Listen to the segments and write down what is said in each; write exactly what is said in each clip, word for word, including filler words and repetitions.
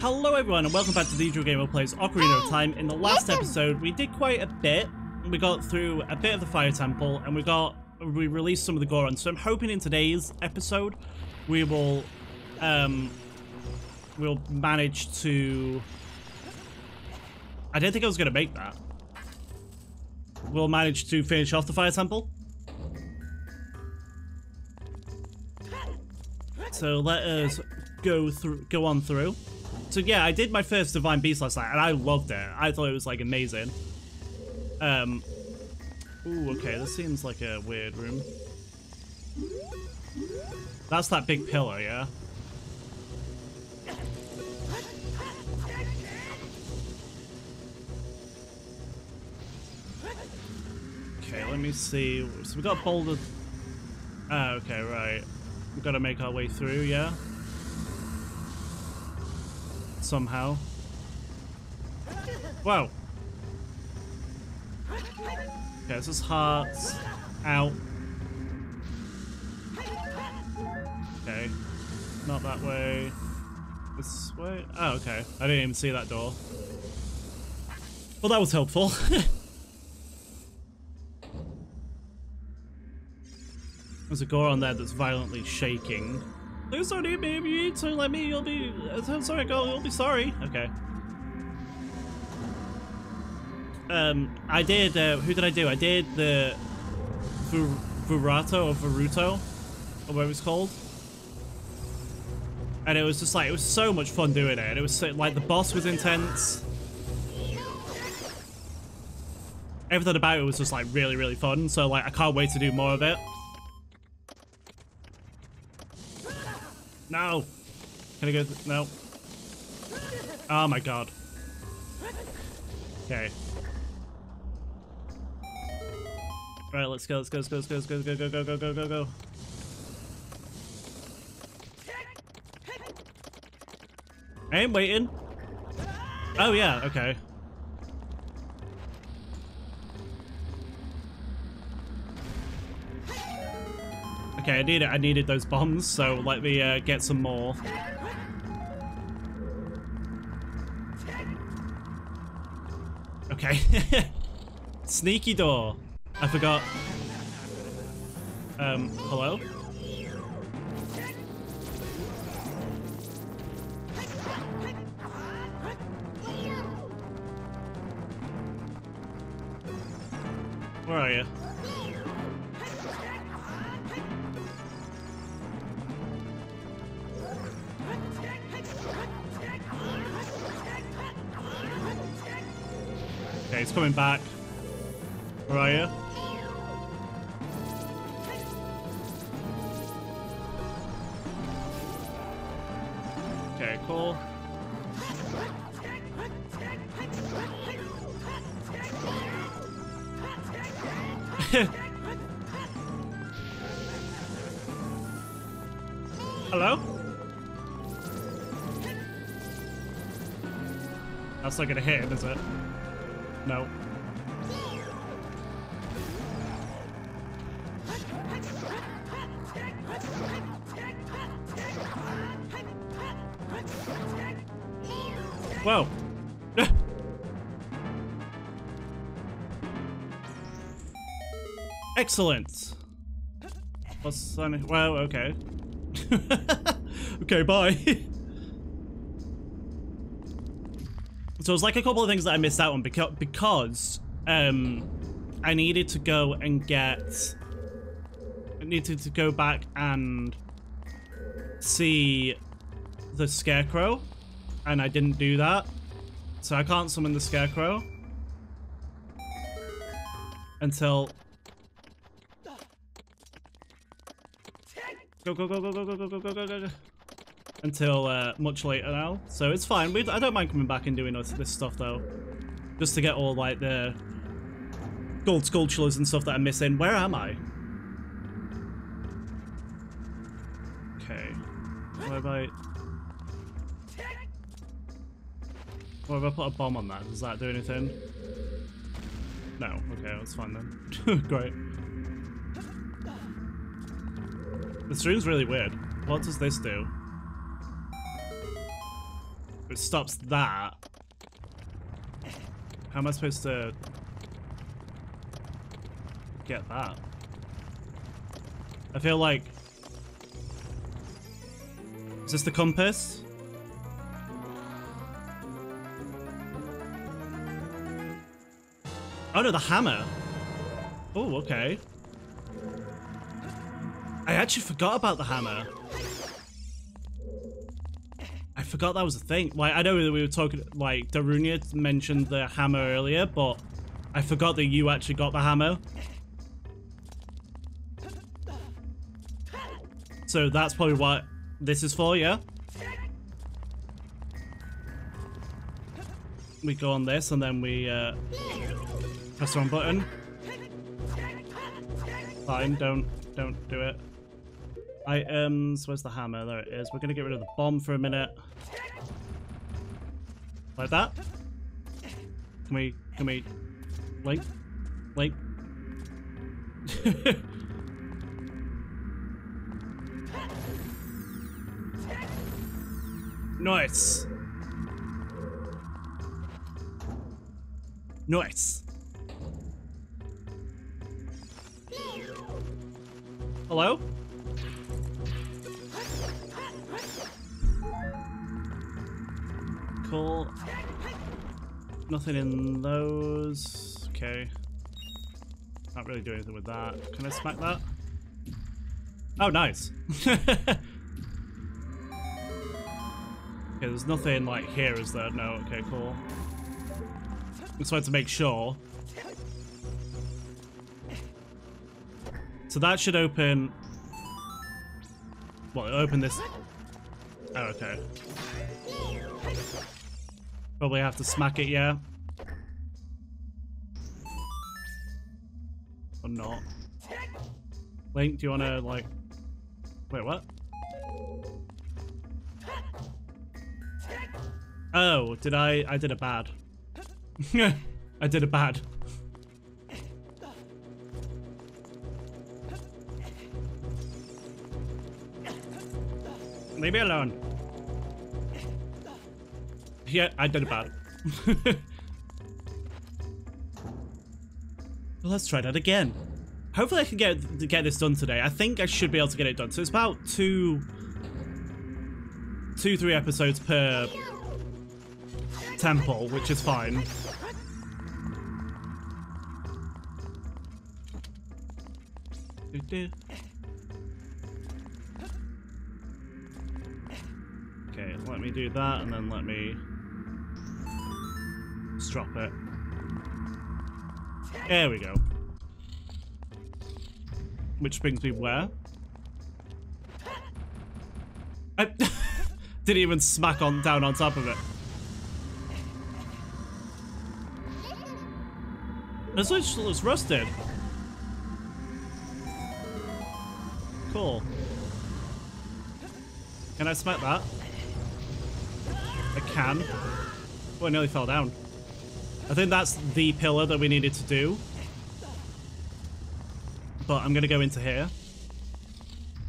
Hello everyone and welcome back to TheeDrewGamer Plays Ocarina of Time. In the last episode we did quite a bit. We got through a bit of the Fire Temple and we got we released some of the Goron. So I'm hoping in today's episode we will um we'll manage to I didn't think I was gonna make that. We'll manage to finish off the Fire Temple. So let us go through, go on through. So yeah, I did my first Divine Beast last night, and I loved it. I thought it was like amazing. Um, ooh, okay, this seems like a weird room. That's that big pillar, yeah. Okay, let me see. So we got boulder. Oh, okay, right. We've got to make our way through, yeah? Somehow. Wow. Okay, this is hearts. Out. Okay. Not that way. This way? Oh, okay. I didn't even see that door. Well, that was helpful. There's a Goron there that's violently shaking. There's so deep, baby. So let me. You'll be. I'm sorry, girl. You'll be sorry. Okay. Um, I did. Uh, who did I do? I did the Vur Vurato or Viruto, or what it was called. And it was just like it was so much fun doing it. And it was so, like the boss was intense. Everything about it was just like really, really fun. So like I can't wait to do more of it. No! Can I go? No. Oh my god. Okay. Right, let's go, let's go, let's go, let's go, let's go, go, go, go, go, go, go, go. I ain't waiting. Oh yeah, okay. Okay, I need it. I needed those bombs, so let me uh, get some more. Okay. Sneaky door. I forgot. Um, hello? Where are you? It's coming back. Where are you? Okay, cool. Hello? That's not gonna hit him, is it? No. Whoa. Excellent. What's that? Well, okay. Okay, bye. So it was like a couple of things that I missed out on because, because um, I needed to go and get, I needed to go back and see the Scarecrow, and I didn't do that. So I can't summon the Scarecrow until, go, go, go, go, go, go, go, go, go, go, go. Until uh, much later now, so it's fine. We, I don't mind coming back and doing this, this stuff though, just to get all like the gold sculptures and stuff that I'm missing. Where am I? Okay, what have I? What have I put a bomb on that? Does that do anything? No. Okay, that's fine then. Great. This room's really weird. What does this do? It stops that. How am I supposed to get that? I feel like... Is this the compass? Oh no, the hammer. Oh, okay. I actually forgot about the hammer. I forgot that was a thing. Like, I know that we were talking, like, Darunia mentioned the hammer earlier, but I forgot that you actually got the hammer. So that's probably what this is for, yeah? We go on this and then we uh, press the wrong button. Fine, don't, don't do it. Items, where's the hammer? There it is. We're gonna get rid of the bomb for a minute. Like that. Can we, can we, like, like. Nice. Nice. Hello? Cool. Nothing in those. Okay. Can't really do anything with that. Can I smack that? Oh, nice. Okay, there's nothing like here, is there? No, okay, cool. Just wanted to make sure. So that should open... Well, open this... Oh, okay. Probably have to smack it, yeah? Or not. Link, do you want to, like... Wait, what? Oh, did I? I did a bad. I did a bad. Leave me alone. Yeah, I did a bad. Well, let's try that again. Hopefully, I can get get this done today. I think I should be able to get it done. So it's about two, two, three episodes per temple, which is fine. Okay, let me do that and then let me just drop it. There we go. Which brings me where? I didn't even smack on down on top of it. This looks, looks rusted. Cool. Can I smack that? I can. Oh, I nearly fell down. I think that's the pillar that we needed to do. But I'm going to go into here.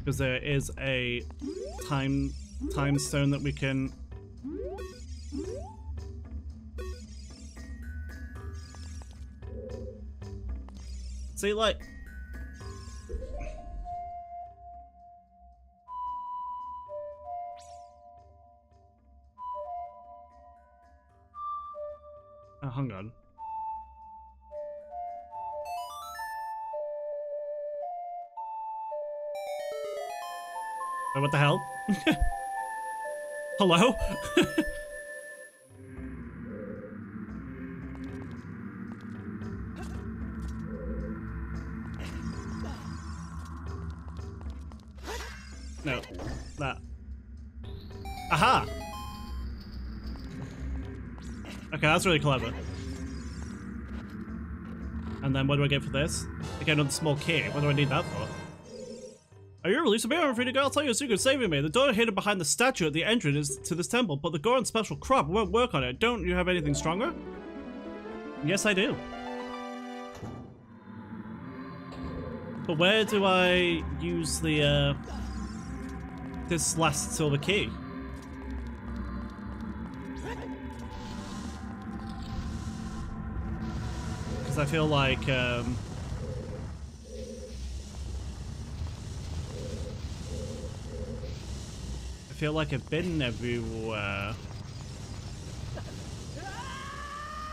Because there is a time, time stone that we can... See, like... Oh, hang on. Oh, what the hell? Hello? No, that. Aha! Okay, that's really clever. And then what do I get for this? I get another small key. What do I need that for? Are you released? I'm free to go. I'll tell you a secret saving me. The door hidden behind the statue at the entrance to this temple, but the Goron's special crop won't work on it. Don't you have anything stronger? Yes, I do. But where do I use the... Uh, this last silver key. Because I feel like um, I feel like I've been everywhere.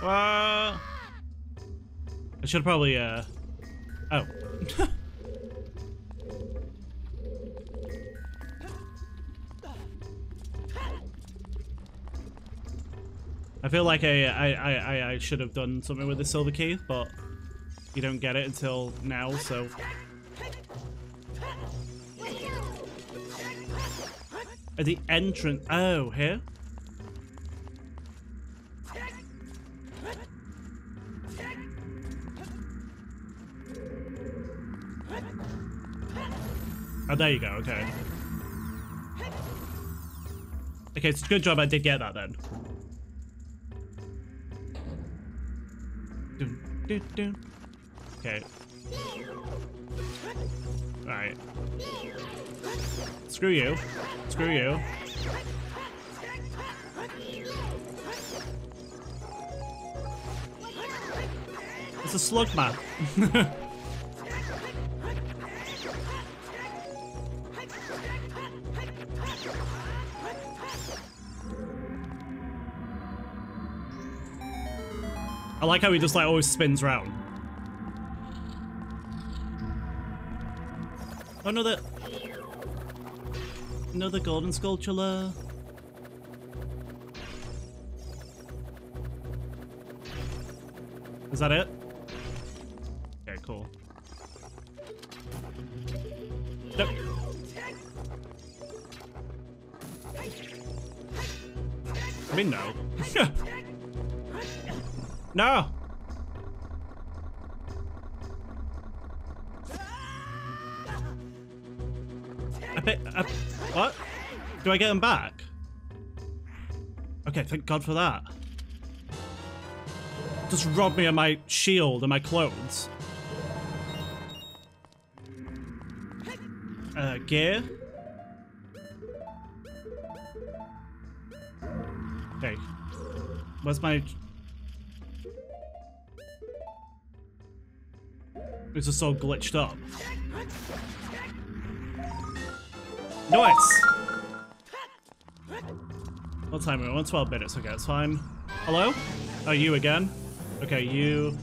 Uh, I should probably uh oh. I feel like I I, I I should have done something with the silver key, but you don't get it until now, so. At the entrance, oh, here? Oh, there you go, okay. Okay, it's a good job I did get that then. Do, do. Okay. Alright. Screw you. Screw you. It's a slug map. I like how he just like always spins round. Oh, another, another golden sculpture. Is that it? Okay, cool. Nope. I mean, no. No! I pick, I, what? Do I get them back? Okay, thank God for that. Just robbed me of my shield and my clothes. Uh, gear? Okay. Where's my... It's just all glitched up. Nice! What time are we on? twelve minutes. Okay, it's fine. Hello? Oh, you again? Okay, you...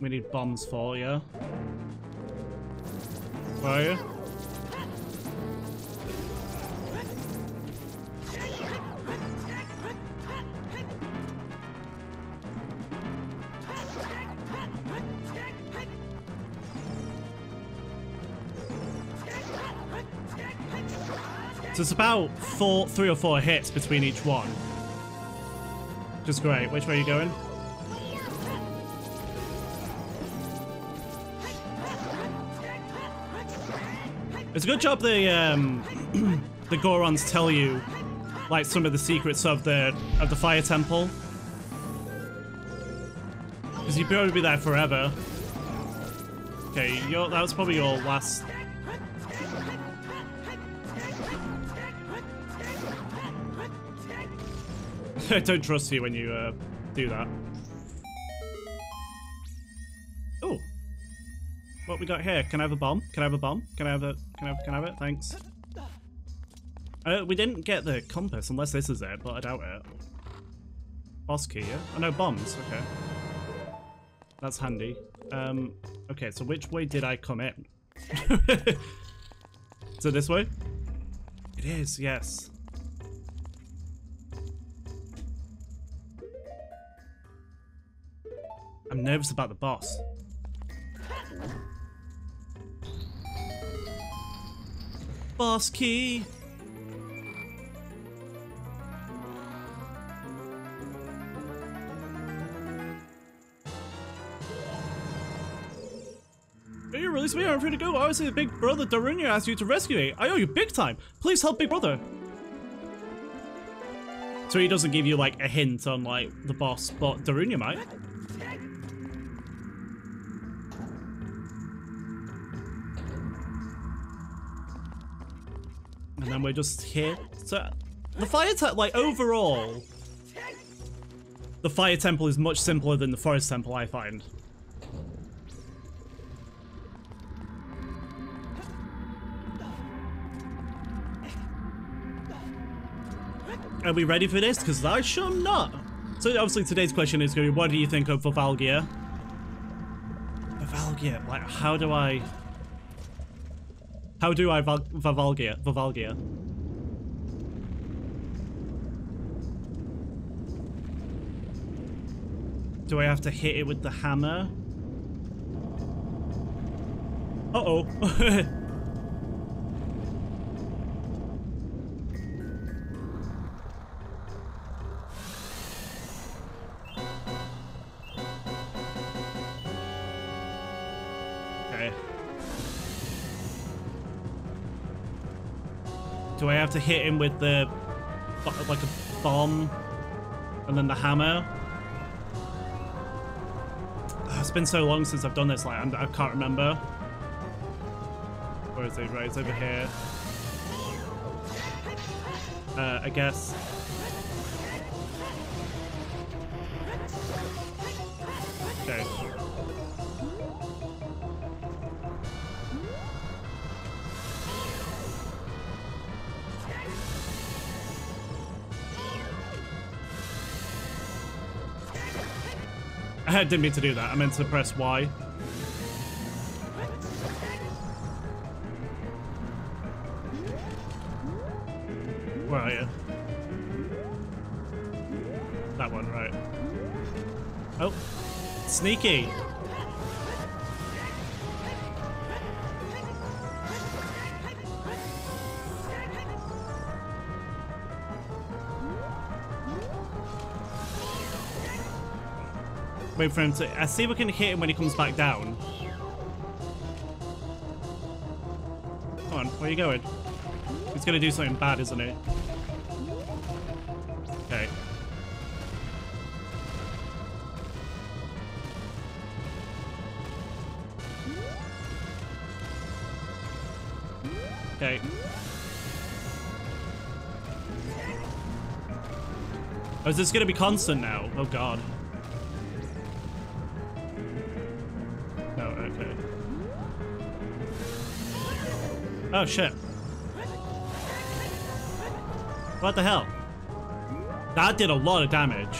We need bombs for you. Where are you? So it's about four, three or four hits between each one. Which is great. Which way are you going? It's a good job the um, the Gorons tell you like some of the secrets of the of the Fire Temple, because you'd probably be there forever. Okay, your, that was probably your last. I don't trust you when you uh, do that. Oh, what we got here? Can I have a bomb? Can I have a bomb? Can I have a? Can I have? Can I have it? Thanks. Uh, we didn't get the compass unless this is it, but I doubt it. Boss key. Yeah? Oh no, bombs. Okay, that's handy. Um, okay, so which way did I come in? Is it this way? It is. Yes. I'm nervous about the boss. Boss key. Are you released me? I'm free to go. Obviously, the big brother Darunia asked you to rescue me. I owe you big time. Please help big brother. So he doesn't give you like a hint on like the boss, but Darunia might. And then we're just here to The fire temple, like overall, the fire temple is much simpler than the forest temple, I find. Are we ready for this? Because I sure am not. So obviously today's question is going to be, what do you think of Volvagia? Volvagia, like how do I... How do I Val Volvagia? Volvagia? Do I have to hit it with the hammer? Uh-oh. Do I have to hit him with the, like a bomb and then the hammer? It's been so long since I've done this, like I can't remember. Where is it? Right, it's over here. Uh, I guess. Okay. I didn't mean to do that. I meant to press Y. Where are you? That one, right. Oh, sneaky. Wait for him to. I see if we can hit him when he comes back down. Come on, where are you going? He's gonna do something bad, isn't he? Okay. Okay. Oh, is this gonna be constant now? Oh god. Oh shit. What the hell? That did a lot of damage.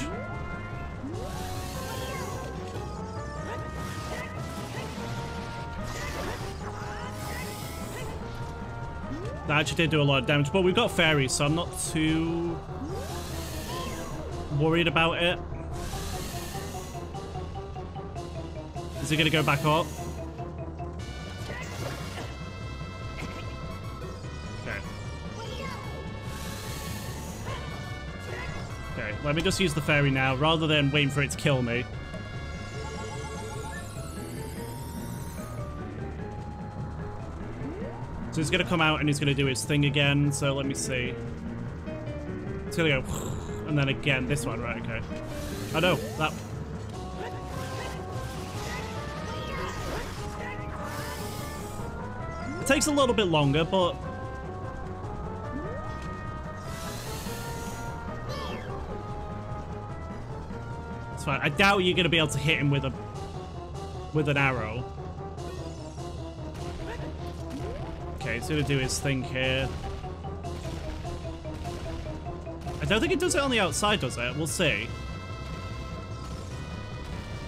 That actually did do a lot of damage, but we've got fairies, so I'm not too worried about it. Is he gonna go back up? Let me just use the fairy now, rather than waiting for it to kill me. So he's gonna come out and he's gonna do his thing again, so let me see. It's gonna go, and then again, this one, right, okay. Oh no, that... It takes a little bit longer, but... I doubt you're gonna be able to hit him with a with an arrow. Okay, he's gonna do his thing here. I don't think it does it on the outside, does it? We'll see.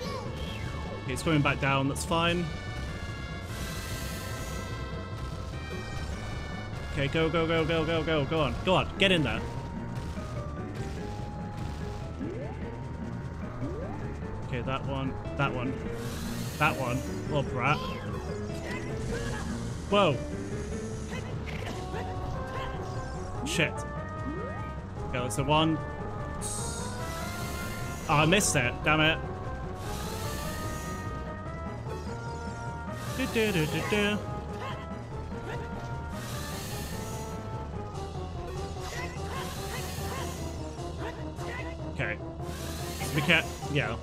Okay, he's coming back down, that's fine. Okay, go, go, go, go, go, go, go on. Go on, get in there. That one, that one, that one, little brat. Whoa. Shit. Okay, that's the one. Oh, I missed it, damn it. Do, do, do, do, do. Okay. We can't. Yeah.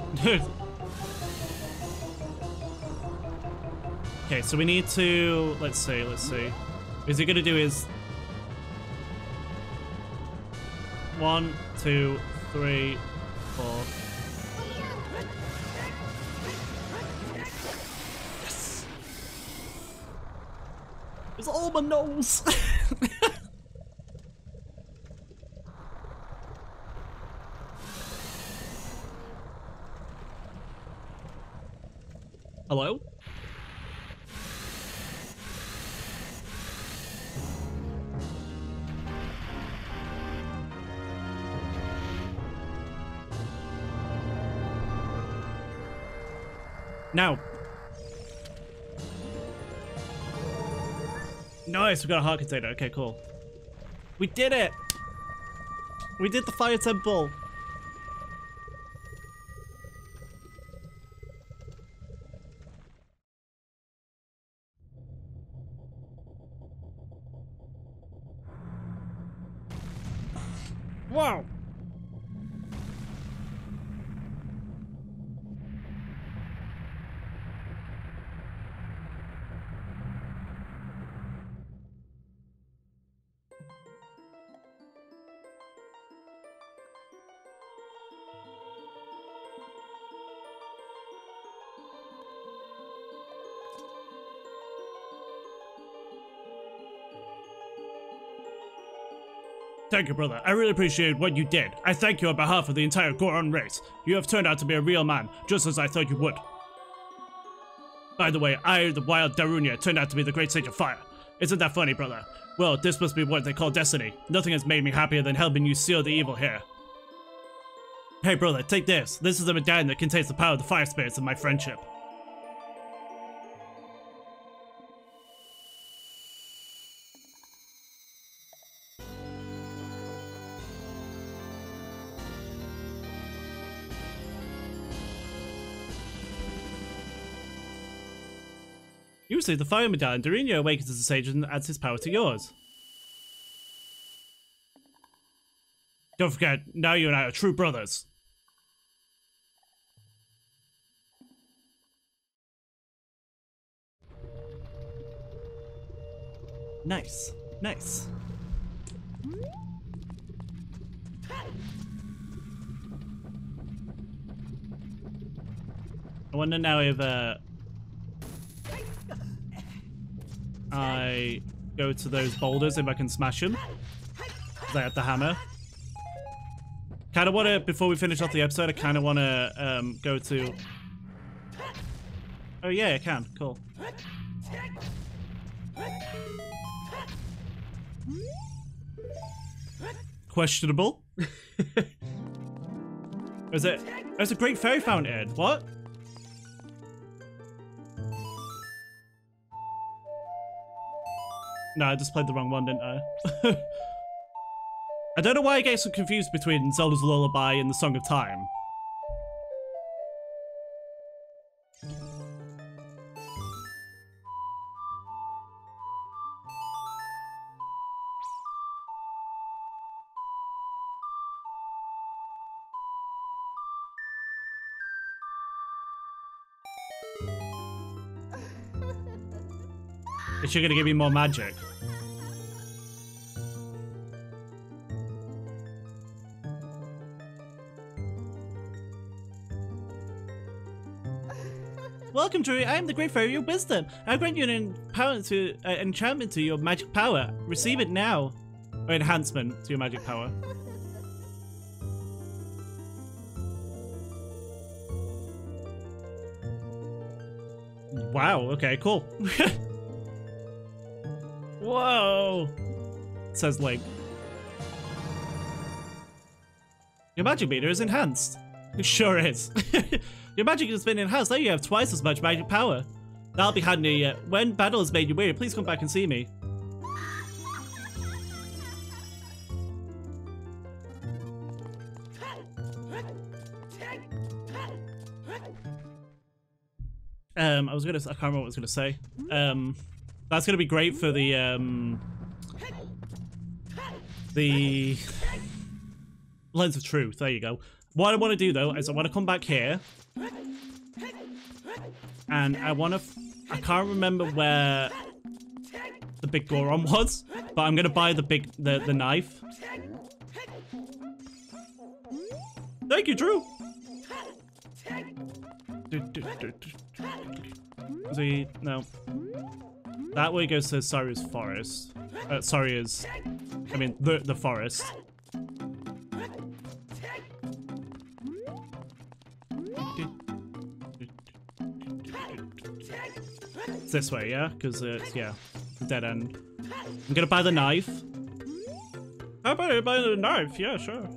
Okay, so we need to... Let's see, let's see. Is he gonna do his... One, two, three, four. Yes! It's all my nose! Hello? Now. Nice, we got a heart container. Okay, cool. We did it! We did the Fire Temple! Wow! Thank you, brother. I really appreciate what you did. I thank you on behalf of the entire Goron race. You have turned out to be a real man, just as I thought you would. By the way, I, the wild Darunia, turned out to be the great sage of fire. Isn't that funny, brother? Well, this must be what they call destiny. Nothing has made me happier than helping you seal the evil here. Hey, brother, take this. This is a medallion that contains the power of the fire spirits of my friendship. Usually, the fire medallion Darunia awakens as a sage and adds his power to yours. Don't forget, now you and I are true brothers. Nice, nice. I wonder now if uh. I go to those boulders if I can smash them. They have the hammer. Kind of want to, before we finish off the episode, I kind of want to um, go to... Oh yeah, I can. Cool. Questionable. Is it? There's a great fairy fountain. What? No, I just played the wrong one, didn't I? I don't know why I get so confused between Zelda's Lullaby and the Song of Time. You're gonna give me more magic. Welcome, Drury. I am the Great Fairy of Wisdom. I grant you an empower to, uh, enchantment to your magic power. Receive it now. Or enhancement to your magic power. Wow, okay, cool. Whoa! Says Link. Your magic meter is enhanced. It sure is. Your magic has been enhanced. Now you have twice as much magic power. That'll be handy. Uh, when battle has made you weary, please come back and see me. Um, I was gonna. I can't remember what I was gonna say. Um. That's gonna be great for the um the lens of truth. There you go. What I want to do though is I want to come back here, and I want to. I can't remember where the big Goron was, but I'm gonna buy the big the the knife, Thank you, Drew. The, no. That way goes to Saria's forest. Uh, Saria's, I mean, the, the forest. It's this way, yeah? Because it's, yeah, the dead end. I'm gonna buy the knife. How about I buy the knife? Yeah, sure.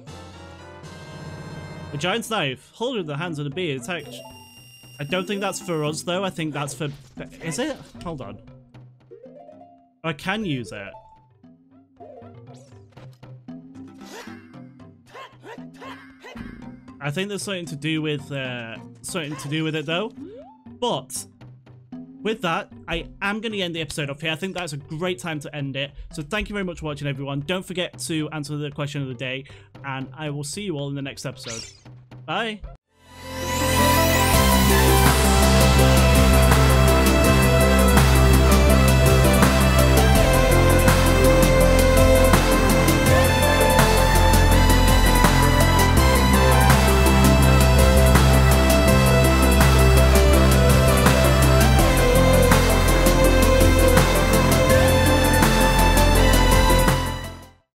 A giant's knife. Hold it in the hands of the bee. It's act- I don't think that's for us, though. I think that's for... Is it? Hold on. I can use it. I think there's something to do with... Uh, something to do with it, though. But... With that, I am going to end the episode off here. I think that's a great time to end it. So thank you very much for watching, everyone. Don't forget to answer the question of the day, and I will see you all in the next episode. Bye.